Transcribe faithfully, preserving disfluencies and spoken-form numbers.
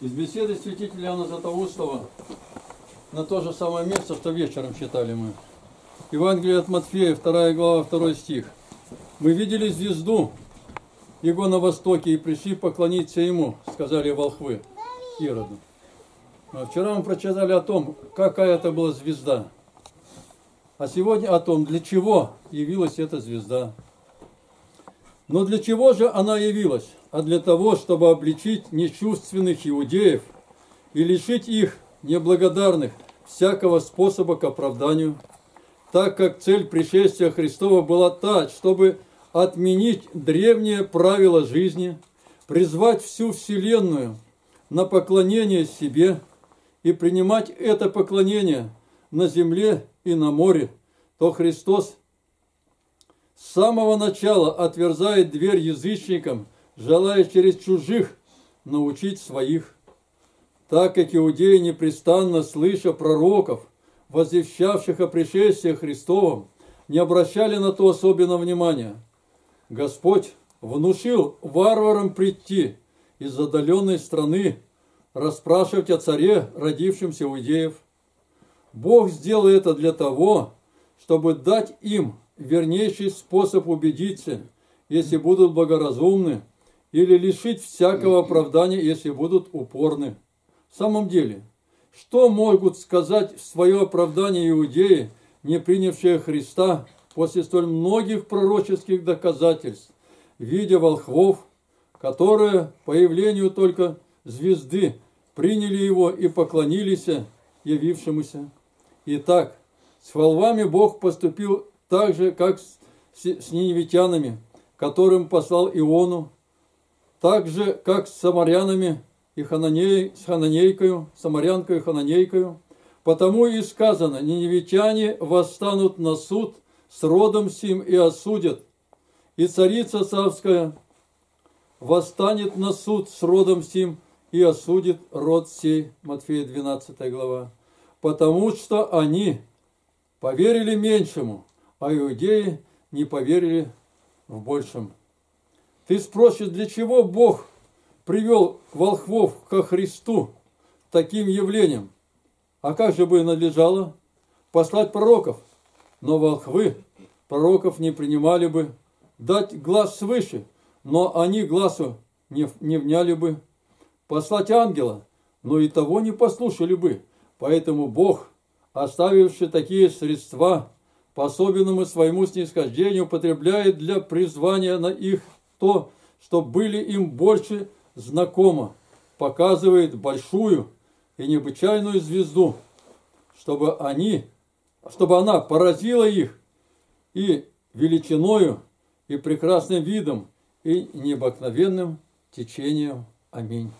Из беседы святителя Иоанна Затаустова на то же самое место, что вечером читали мы. Евангелие от Матфея, вторая глава, второй стих. «Мы видели звезду его на востоке и пришли поклониться ему», сказали волхвы Ироду. А вчера мы прочитали о том, какая это была звезда. А сегодня о том, для чего явилась эта звезда. Но для чего же она явилась? А для того, чтобы обличить нечувственных иудеев и лишить их, неблагодарных, всякого способа к оправданию, так как цель пришествия Христова была та, чтобы отменить древнее правило жизни, призвать всю вселенную на поклонение себе и принимать это поклонение на земле и на море, то Христос с самого начала отверзает дверь язычникам, желая через чужих научить своих. Так как иудеи, непрестанно слыша пророков, возвещавших о пришествии Христовом, не обращали на то особенного внимания, Господь внушил варварам прийти из отдаленной страны, расспрашивать о царе, родившемся иудеев. Бог сделал это для того, чтобы дать им вернейший способ убедиться, если будут благоразумны, или лишить всякого оправдания, если будут упорны. В самом деле, что могут сказать в свое оправдание иудеи, не принявшие Христа, после столь многих пророческих доказательств, в виде волхвов, которые по явлению только звезды приняли его и поклонились явившемуся? Итак, с волхвами Бог поступил так же, как с, с ниневитянами, которым послал Иону, так же, как с самарянами и хананей, с хананейкою, самарянкой и хананейкою. Потому и сказано: ниневитяне восстанут на суд с родом сим и осудят, и царица Савская восстанет на суд с родом сим и осудит род сей. Матфея двенадцатая глава. Потому что они поверили меньшему, а иудеи не поверили в большем. Ты спросишь, для чего Бог привел волхвов ко Христу таким явлением? А как же бы надлежало послать пророков? Но волхвы пророков не принимали бы, дать глаз свыше, но они глазу не, не вняли бы, послать ангела, но и того не послушали бы. Поэтому Бог, оставивший такие средства, по особенному своему снисхождению употребляет для призвания на их то, что были им больше знакомо, показывает большую и необычайную звезду, чтобы они, чтобы она поразила их и величиною, и прекрасным видом, и необыкновенным течением. Аминь.